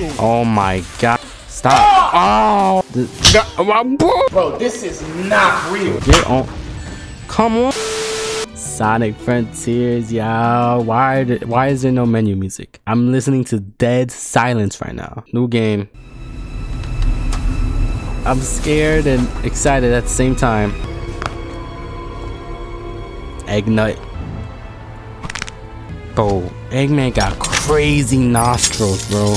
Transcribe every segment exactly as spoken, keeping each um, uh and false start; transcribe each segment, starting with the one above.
you. Oh my god. Stop. Oh. oh. Bro, this is not real. Get on. Come on. Sonic Frontiers, y'all. Why, why is there no menu music? I'm listening to Dead Silence right now. New game. I'm scared and excited at the same time. Eggnut. Bro, Eggman got crazy nostrils, bro.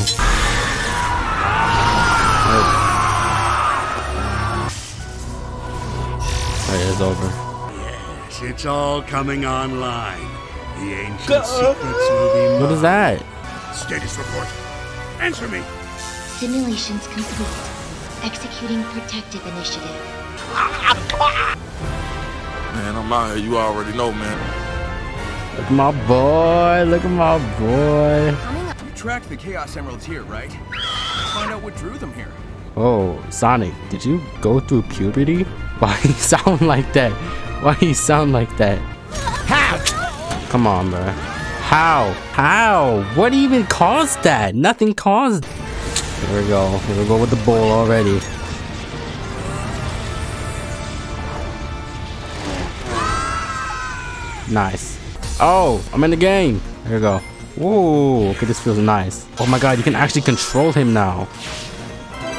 Alright, it's over. Yes, it's all coming online. The ancient Go secrets will be mine. What is that? Status report. Answer me. Simulations complete. Executing protective initiative. Man, I'm out here. You already know, man. Look at my boy. Look at my boy. You tracked the Chaos Emeralds here, right? Let's find out what drew them here. Oh, Sonic, did you go through puberty? Why you sound like that? Why you sound like that? How? Come on, bro. How? How? What even caused that? Nothing caused. Here we go. Here we go with the ball already. Nice. Oh, I'm in the game. Here we go. Whoa. Okay, this feels nice. Oh my god, you can actually control him now.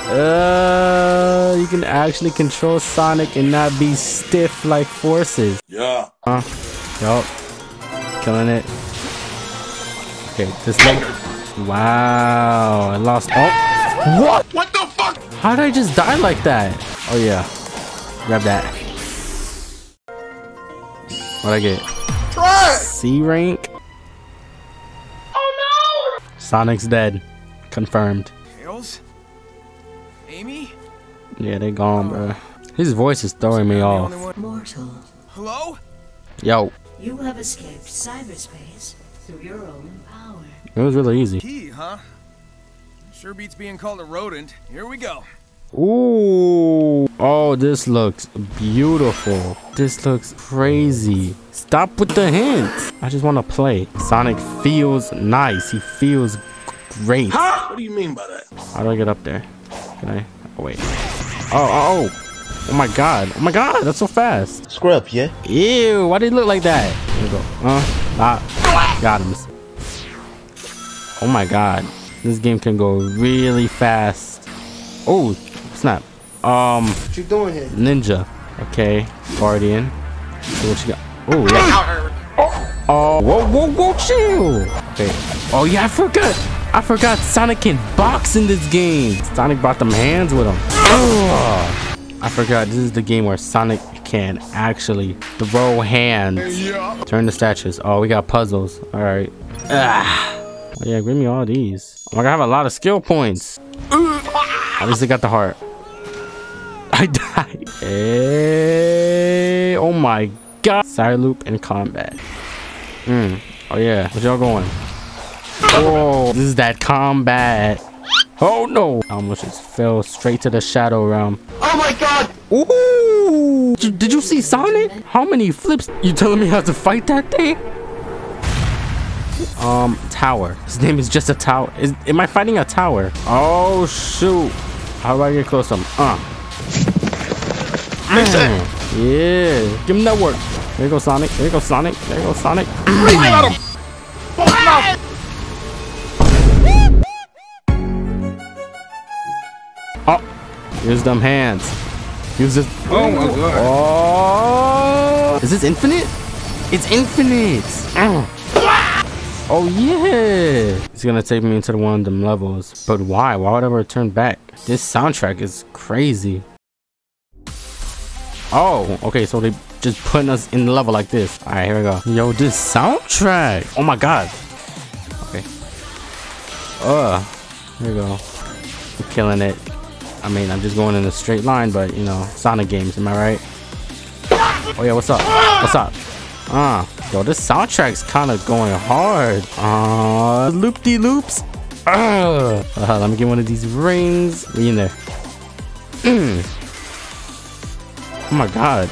Uh, you can actually control Sonic and not be stiff like forces. Yeah. Huh? Yup. Killing it. Okay, this level. Wow, I lost. Oh, what? What the fuck? How did I just die like that? Oh yeah. Grab that. What'd I get? Try. C rank. Oh no! Sonic's dead. Confirmed. Tails? Amy? Yeah, they gone, bro. His voice is throwing me off. Mortal. Hello? Yo. You have escaped cyberspace through your own power. It was really easy. Key, huh? Sure beats being called a rodent. Here we go. Ooh. Oh, this looks beautiful. This looks crazy. Stop with the hints. I just want to play. Sonic feels nice. He feels great. Huh? What do you mean by that? How do I get up there? I? Oh, wait. Oh, oh, oh. Oh my god. Oh my god. That's so fast. Screw up, yeah? Ew. Why did it look like that? Here we go. Uh, ah. Got him. Oh my god. This game can go really fast. Oh, snap. Um. What you doing here? Ninja. Okay. Guardian. So what you got? Oh, yeah. Oh. Oh. Whoa, whoa, whoa. Chill. Okay. Oh, yeah. I forgot. I forgot Sonic can box in this game. Sonic brought them hands with him. Oh, I forgot this is the game where Sonic can actually throw hands. Turn the statues. Oh, we got puzzles. All right. Ah. Oh, yeah, give me all these. Oh, I have a lot of skill points. At least I got the heart. I died. Hey, oh my god. Side loop and combat. Mm. Oh yeah, where y'all going? Oh, this is that combat. Oh no, I almost just fell straight to the shadow realm. Oh my god. Ooh, did you, did you see Sonic? How many flips? You telling me how to fight that thing? Um tower. His name is just a tower. Is, am I fighting a tower? Oh shoot, how do I get close to him? Uh mm. Yeah, give him that work. There you go, Sonic. There you go, Sonic. There you go, Sonic. Oh, no. Use them hands. Use this. Oh my god. Oh. Is this infinite? It's infinite. Ow. Oh yeah. It's gonna take me into the one of them levels. But why? Why would I return back? This soundtrack is crazy. Oh, okay, so they just putting us in the level like this. Alright, here we go. Yo, this soundtrack. Oh my god. Okay. Uh here we go. I'm killing it. I mean, I'm just going in a straight line, but you know, Sonic games, am I right? Oh yeah, what's up? What's up? Ah, uh, yo, this soundtrack's kind of going hard. Ah, uh, loop-de-loops. Uh, uh, let me get one of these rings. We in there. Mm. Oh my god,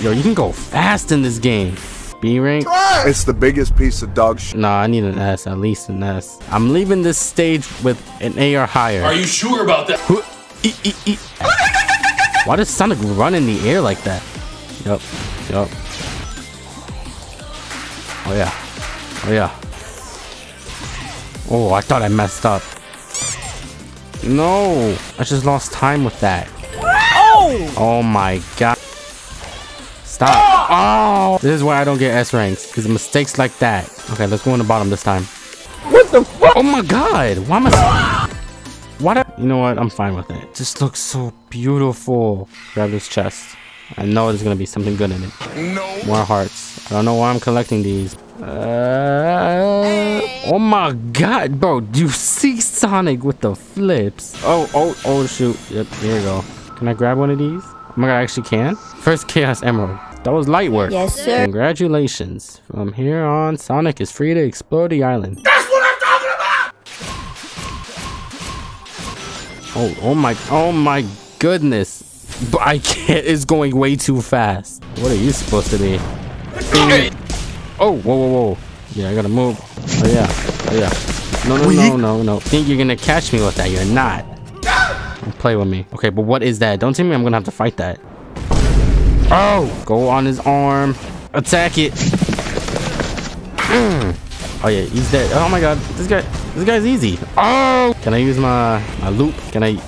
yo, you can go fast in this game. B rank? It's the biggest piece of dog shit. Nah, I need an S, at least an S. I'm leaving this stage with an A or higher. Are you sure about that? Who, e e e Why does Sonic run in the air like that? Yup, yup. Oh yeah, oh yeah. Oh, I thought I messed up. No, I just lost time with that. Oh! Oh my god. Stop. Oh! This is why I don't get S ranks, because mistakes like that. Okay, let's go on the bottom this time. What the fuck? Oh my god, why am I... Why do... You know what, I'm fine with it. This looks so beautiful. Grab this chest. I know there's gonna be something good in it. No. More hearts. I don't know why I'm collecting these. Uh, oh my god, bro. Do you see Sonic with the flips? Oh, oh, oh, shoot. Yep, here we go. Can I grab one of these? Oh my god, I actually can. First Chaos Emerald. That was light work. Yes, sir. Congratulations. From here on, Sonic is free to explore the island. That's what I'm talking about! Oh, oh my, oh my goodness. But I can't, it's going way too fast. What are you supposed to be? Oh, whoa, whoa, whoa. Yeah, I gotta move. Oh, yeah. Oh, yeah. No, no, no, no, no. Think you're gonna catch me with that. You're not. Don't play with me. Okay, but what is that? Don't tell me I'm gonna have to fight that. Oh! Go on his arm. Attack it. Mm. Oh, yeah, he's dead. Oh, my God. This guy, this guy's easy. Oh! Can I use my, my loop? Can I? No,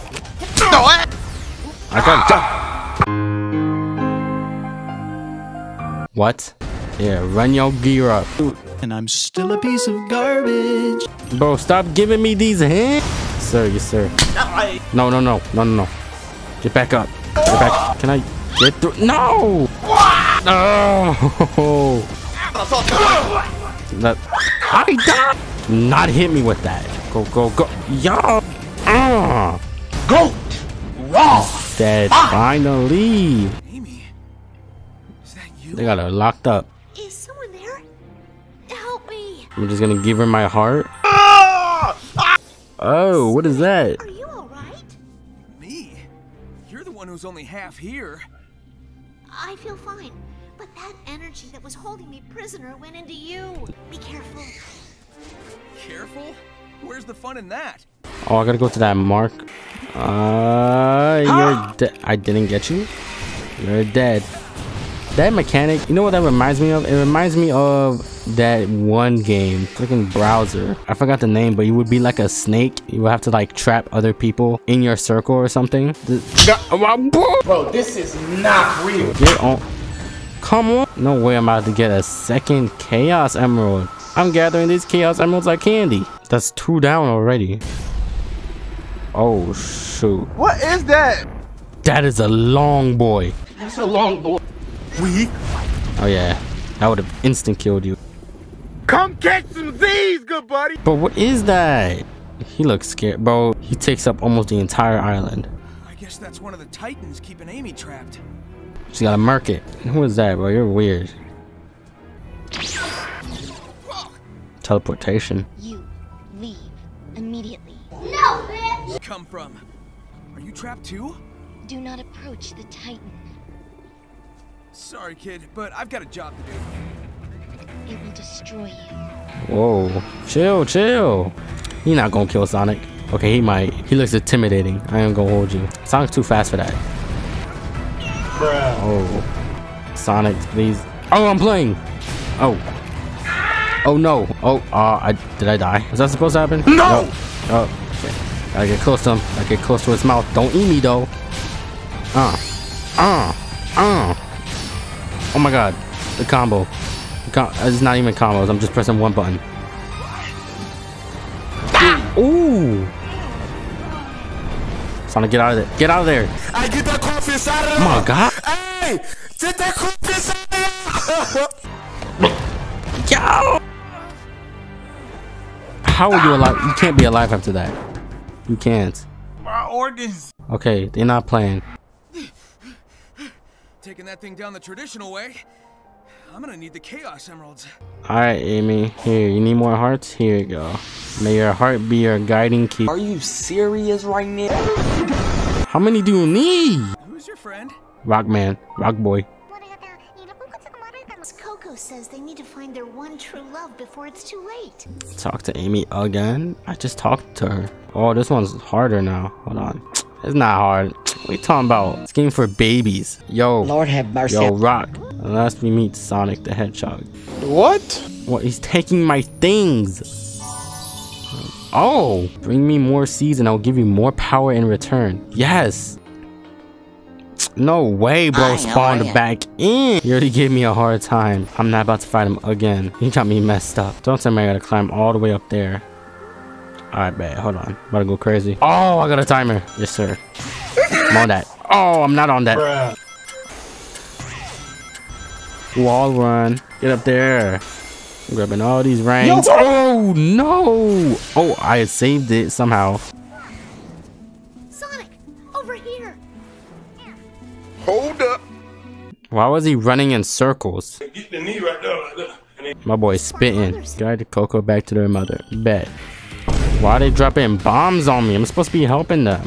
I, I got jump. What? Yeah, run your gear up. And I'm still a piece of garbage. Bro, stop giving me these hands. Sir, yes, sir. No, no, no, no, no, no. Get back up. Get back. Can I get through? No! Oh! Not, I died. Not hit me with that. Go, go, go. Yo! Uh. Go! He's dead. Finally. Amy, is that you? They got her locked up. Is someone there? Help me. I'm just gonna give her my heart. Oh, what is that? Are you alright? Me? You're the one who's only half here. I feel fine, but that energy that was holding me prisoner went into you. Be careful. Careful? Where's the fun in that? Oh, I gotta go to that mark. Uh, you're dead. I didn't get you. You're dead. That mechanic, you know what that reminds me of? It reminds me of that one game, freaking browser. I forgot the name, but you would be like a snake. You would have to like trap other people in your circle or something. Bro, this is not real. Get on. Come on. No way I'm about to get a second Chaos Emerald. I'm gathering these Chaos Emeralds like candy. That's two down already. Oh, shoot. What is that? That is a long boy. That's a long boy. We? Oh, yeah. That would have instant killed you. Come catch some of these, good buddy. But what is that? He looks scared, bro. He takes up almost the entire island. I guess that's one of the Titans keeping Amy trapped. She gotta murk it. Who is that, bro? You're weird. Teleportation. You leave immediately. No, bitch! Come from. Are you trapped too? Do not approach the Titan. Sorry, kid, but I've got a job to do. It will destroy you. Whoa. Chill, chill. You're not gonna kill Sonic. Okay, he might. He looks intimidating. I ain't gonna hold you. Sonic's too fast for that. Bruh. Oh. Sonic, please. Oh, I'm playing. Oh. Oh, no. Oh, uh, I, did I die? Is that supposed to happen? No! no. Oh, okay. I get close to him. I get close to his mouth. Don't eat me, though. Uh. Uh. Uh. Oh my god, the combo. The com it's not even combos, I'm just pressing one button. Ah! Ooh! Sonic, get out of there. Get out of there! I get that coffee out of there! Oh my god! Hey! Get that coffee out of there! How are you alive? You can't be alive after that. You can't. My organs! Okay, they're not playing. Taking that thing down the traditional way. I'm gonna need the Chaos Emeralds. Alright, Amy. Here, you need more hearts? Here you go. May your heart be your guiding key. Are you serious right now? How many do you need? Who's your friend? Rockman. Rock boy. Giganto says they need to find their one true love before it's too late. Talk to Amy again? I just talked to her. Oh, this one's harder now. Hold on. It's not hard. What are you talking about? This game for babies. Yo. Lord have mercy. Yo, Rock. Unless we meet Sonic the Hedgehog. What? What? He's taking my things. Oh, bring me more seeds and I'll give you more power in return. Yes. No way, bro. Spawned back in. You already gave me a hard time. I'm not about to fight him again. You got me messed up. Don't tell me I gotta climb all the way up there. All right, bad. Hold on. About to go crazy. Oh, I got a timer. Yes, sir. I'm on that. Oh, I'm not on that. Bruh. Wall run. Get up there. I'm grabbing all these rings. Oh, no. Oh, I saved it somehow. Sonic, over here. Hold up. Why was he running in circles? Get the knee right there, right there. And then my boy's spitting. Guide Coco back to their mother. Bet. Why are they dropping bombs on me? I'm supposed to be helping them.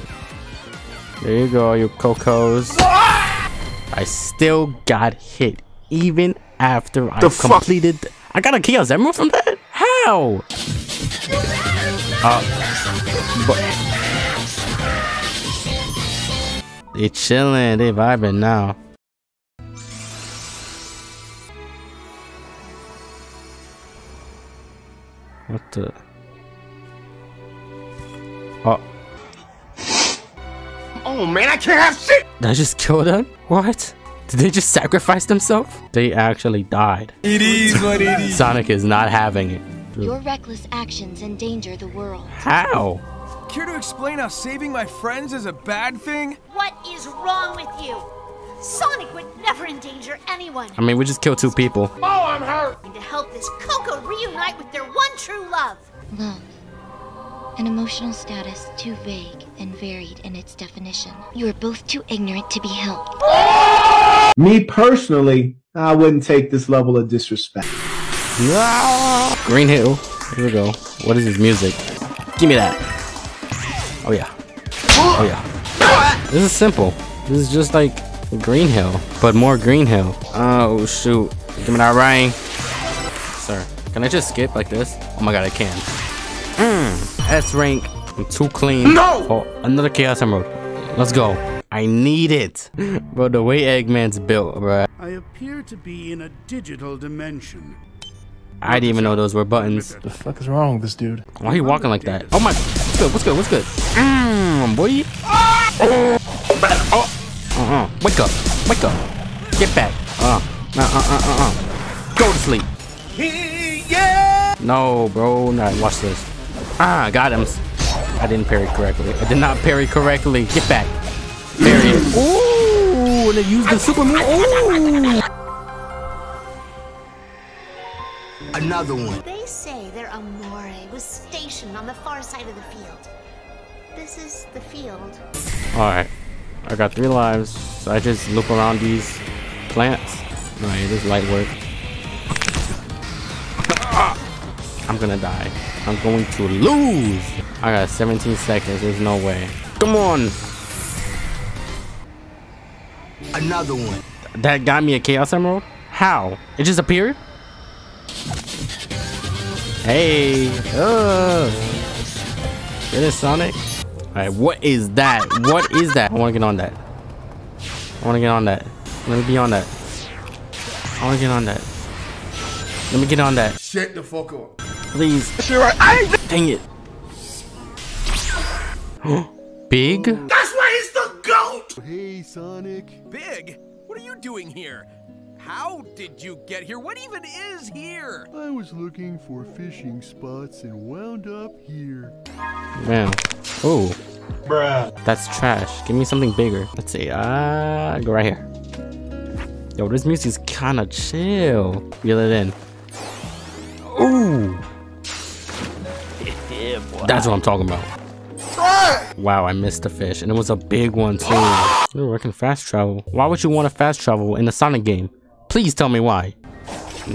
There you go, you Cocos. I still got hit. Even after I completed... The I got a Chaos Emerald from that? How? Uh, but they chilling, they vibing now. What the? Oh. Oh man, I can't have shit! Did I just kill them? What? Did they just sacrifice themselves? They actually died. It is what it is. Sonic is not having it. Your reckless actions endanger the world. How? Care to explain how saving my friends is a bad thing? What is wrong with you? Sonic would never endanger anyone. I mean, we just killed two people. Oh, I'm hurt. To help this Coco reunite with their one true love. Love. An emotional status too vague and varied in its definition. You are both too ignorant to be helped. Me personally, I wouldn't take this level of disrespect. No. Green Hill. Here we go. What is his music? Give me that. Oh yeah. Oh yeah. This is simple. This is just like Green Hill, but more Green Hill. Oh shoot. Give me that rain. Sir, can I just skip like this? Oh my god, I can. Mm, S rank. I'm too clean. No! Oh, another Chaos Emerald. Let's go. I need it. Bro, the way Eggman's built, bro. I appear to be in a digital dimension. I didn't even know those were buttons. What the fuck is wrong with this dude? Why are you walking like that? Oh my. What's good? What's good? What's good? Mmm, boy. Oh. Oh. Uh-uh. Wake up. Wake up. Get back. Uh. Uh-uh. Uh-uh. Go to sleep. Yeah. No, bro. Nah, watch this. Ah, got him. I didn't parry correctly. I did not parry correctly. Get back. Parry it. Ooh, they used the super move. Ooh. Another one. They say their Amore was stationed on the far side of the field. This is the field. Alright. I got three lives. So I just look around these plants. Alright, this is light work. I'm gonna die. I'm going to lose. I got seventeen seconds. There's no way. Come on. Another one. That got me a Chaos Emerald? How? It just appeared? Hey. Uh. It is Sonic. Alright, what is that? What is that? I want to get on that. I want to get on that. Let me be on that. I want to get on that. Let me get on that. Shut the fuck up. Please. Dang it. Big? That's why he's the GOAT! Hey, Sonic. Big? What are you doing here? How did you get here? What even is here? I was looking for fishing spots and wound up here. Man. Oh. Bruh. That's trash. Give me something bigger. Let's see. Ah, uh, go right here. Yo, this music's kinda chill. Reel it in. Ooh. Yeah, that's what I'm talking about. Ah! Wow, I missed the fish, and it was a big one too. Ah! You're working fast travel. Why would you want to fast travel in a Sonic game? Please tell me why.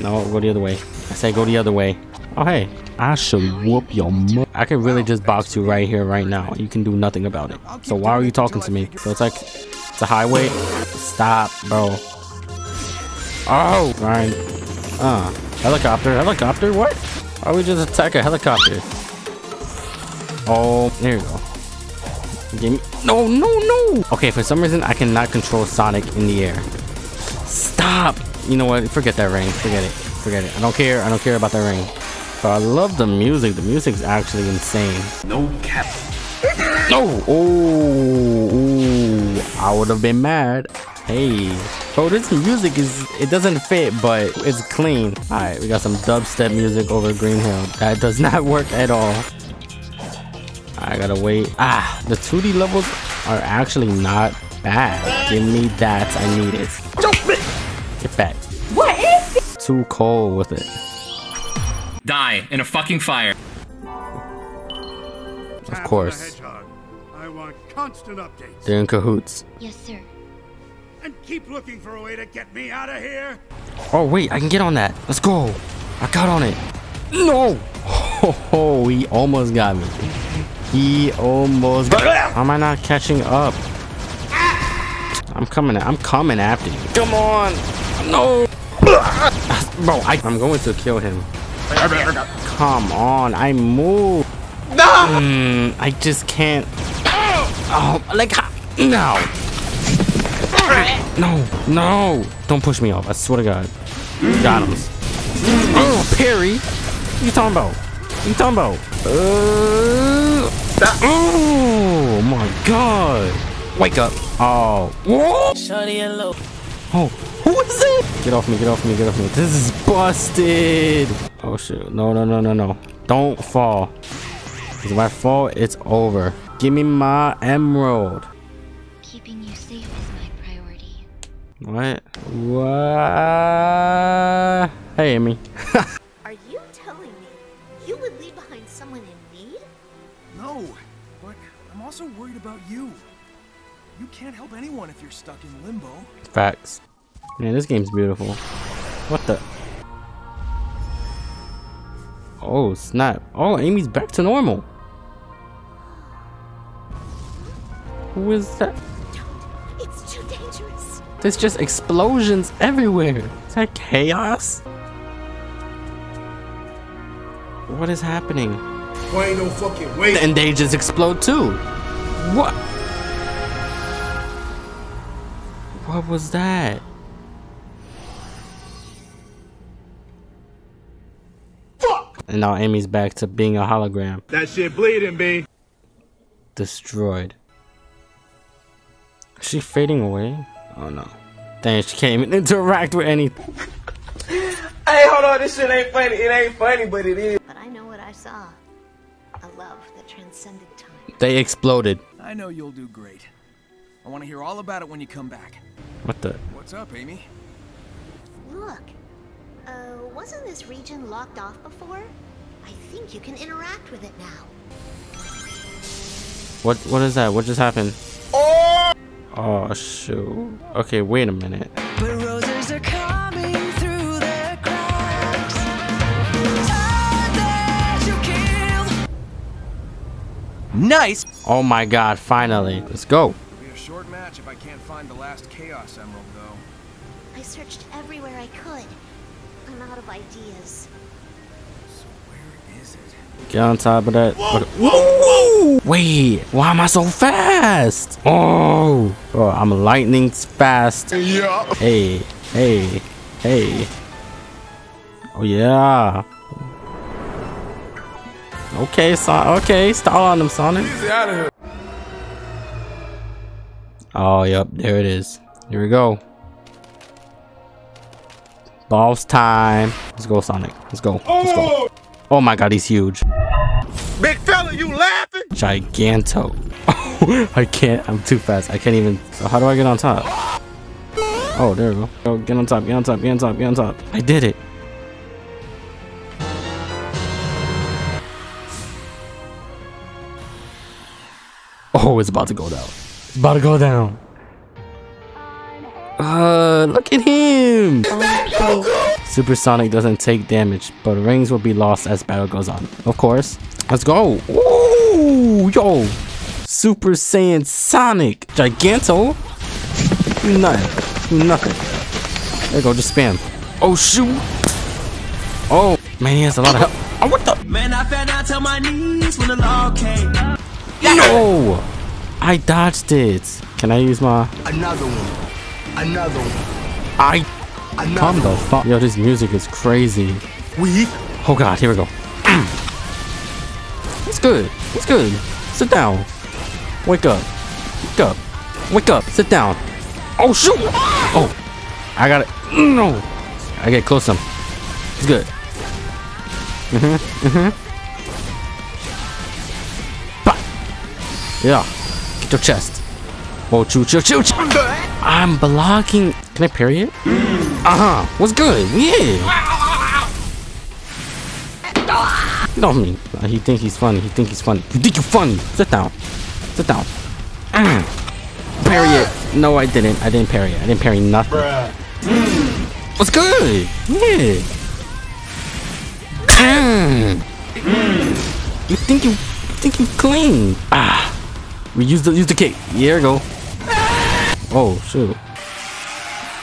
No, go the other way. I say go the other way. Oh hey, I should whoop your mother. I could really just box you right here, right now. You can do nothing about it. So why are you talking to me? So it's like it's a highway. Stop, bro. Oh, right. Ah, oh, helicopter, helicopter, what? Why would we just attack a helicopter? Oh, there you go. Give me no, no, no. Okay, for some reason, I cannot control Sonic in the air. Stop. You know what? Forget that ring. Forget it. Forget it. I don't care. I don't care about that ring. But I love the music. The music's actually insane. No cap. No. Oh, ooh. I would have been mad. Hey, bro, this music is, it doesn't fit, but it's clean. All right, we got some dubstep music over Green Hill. That does not work at all. I gotta wait. Ah, the two D levels are actually not bad. Give me that, I need it. Get back. What is this? Too cold with it. Die in a fucking fire. Of course. I want constant updates. They're in cahoots. Yes, sir. And keep looking for a way to get me out of here. Oh wait, I can get on that. Let's go. I got on it. No. Oh, he almost got me. He almost got me. How am I not catching up? I'm coming. I'm coming after you. Come on. No. Bro, I, I'm going to kill him. Come on. I move. No. Mm, I just can't. Oh, like no. No, no, don't push me off. I swear to God. Got him. Oh, Perry. What you talking about? What you talking about? Uh, oh, my God. Wake up. Oh. Whoa. Oh, who is it? Get off me, get off me, get off me. This is busted. Oh, shoot. No, no, no, no, no. Don't fall. If I fall, it's over. Give me my emerald. Keeping you safe. What? What? Hey, Amy. Are you telling me you would leave behind someone in need? No, but I'm also worried about you. You can't help anyone if you're stuck in limbo. Facts. Man, this game's beautiful. What the? Oh, snap. Oh, Amy's back to normal. Who is that? There's just explosions everywhere. Is that chaos? What is happening? Well, ain't no fucking way. And they just explode too. What? What was that? Fuck! And now Amy's back to being a hologram. That shit bleeding, B. Destroyed. Is she fading away? Oh no. Dang, she can't even interact with anything. Hey, hold on, this shit ain't funny. It ain't funny, but it is. But I know what I saw. A love that transcended time. They exploded. I know you'll do great. I want to hear all about it when you come back. What the? What's up, Amy? Look, uh, wasn't this region locked off before? I think you can interact with it now. What? What is that? What just happened? Oh! Oh shoot. Okay, wait a minute. But roses are coming through the cracks. Nice. Oh my God, finally. Let's go. It'll be a short match if I can't find the last Chaos Emerald though. I searched everywhere I could. I'm out of ideas. So where is it? Get on top of that. Whoa, whoa, whoa. Wait, why am I so fast? Oh, oh, I'm lightning fast. Yeah. Hey, hey, hey. Oh yeah. Okay, son. Okay, stall on them, Sonic. Oh, yep, there it is. Here we go. Boss time. Let's go, Sonic. Let's go. Let's go. Oh my God, he's huge. Big fella, you laughing? Giganto. I can't. I'm too fast. I can't even. So how do I get on top? Oh, there we go. Go get on top. Get on top. Get on top. Get on top. I did it. Oh, it's about to go down. It's about to go down. Uh, look at him. Supersonic doesn't take damage, but rings will be lost as battle goes on. Of course. Let's go. Ooh, yo. Super Saiyan Sonic. Giganto. Do nothing. Do nothing. There you go. Just spam. Oh, shoot. Oh, man, he has a lot of help. Oh, what the? Man, I fell down to my knees when the law came. No! I dodged it. Can I use my... Another one. Another one. I... Another Come the fuck. Yo, this music is crazy. We... Oh, God. Here we go. It's good. It's good. Sit down. Wake up. Wake up. Wake up. Sit down. Oh, shoot. Oh. I got it. No. I get close to him. It's good. Mm-hmm. Mm-hmm. Bah. Yeah. Get your chest. Oh, shoot, shoot, shoot. I'm blocking. Can I parry it? Uh-huh. What's good? Yeah. You know me. He think he's funny. He think he's funny. You think you're funny. Sit down. Sit down. Mm. Parry it. No, I didn't. I didn't parry it. I didn't parry nothing. Mm. What's good? Yeah. Mm. Mm. You think you, you think you clean? Ah. We use the use the kick. Here we go. Oh shoot!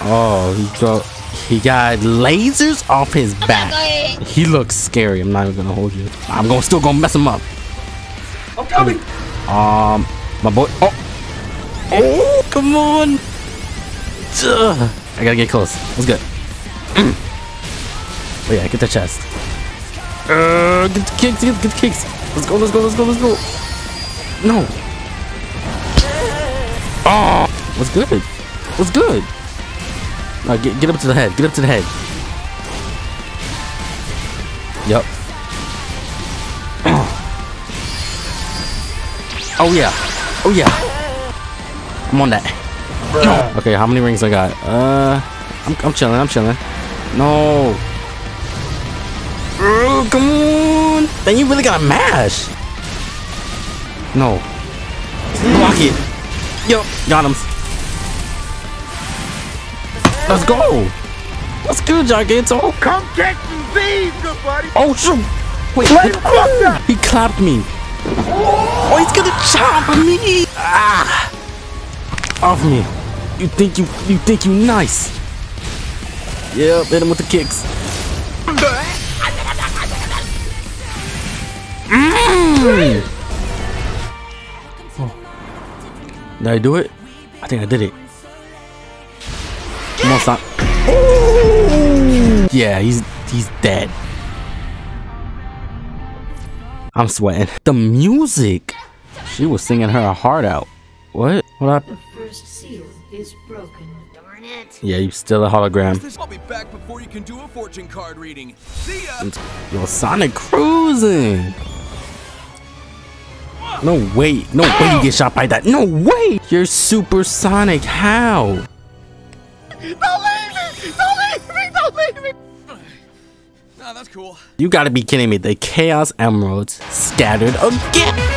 Oh, he got he got lasers off his back. Oh, he looks scary. I'm not even gonna hold you. I'm gonna still gonna mess him up. I'm coming. Um, my boy. Oh, oh, come on. Ugh. I gotta get close. That's good. Oh yeah, get the chest. Uh, get the kicks. Get, get the kicks. Let's go. Let's go. Let's go. Let's go. No. Oh, what's good? What's good? Right, get, get up to the head. Get up to the head. Yep. Oh yeah. Oh yeah. I'm on that. Okay, how many rings I got? Uh, I'm, I'm chilling. I'm chilling. No. Oh, come on. Then you really gotta mash. No. Block it. Yo, got him. Let's go. What's good, Giganto? Come get me, good buddy. Oh shoot! Wait, he, oh, he clapped me. Oh, he's gonna chop me. Ah, off me. You think you you think you nice? Yeah, hit him with the kicks. Mm. Did I do it? I think I did it. Come on, stop. Ooh. Yeah, he's he's dead. I'm sweating. The music. She was singing her heart out. What? What happened? The first seal is broken. Darn it. Yeah, you're still a hologram. I'll be back before you can do a fortune card reading. See ya. Yo, Sonic cruising. No way. No way you get shot by that. No way. You're supersonic. How? Don't leave me. Don't leave me. Don't leave me. Nah, that's cool. You gotta be kidding me. The Chaos Emeralds scattered again.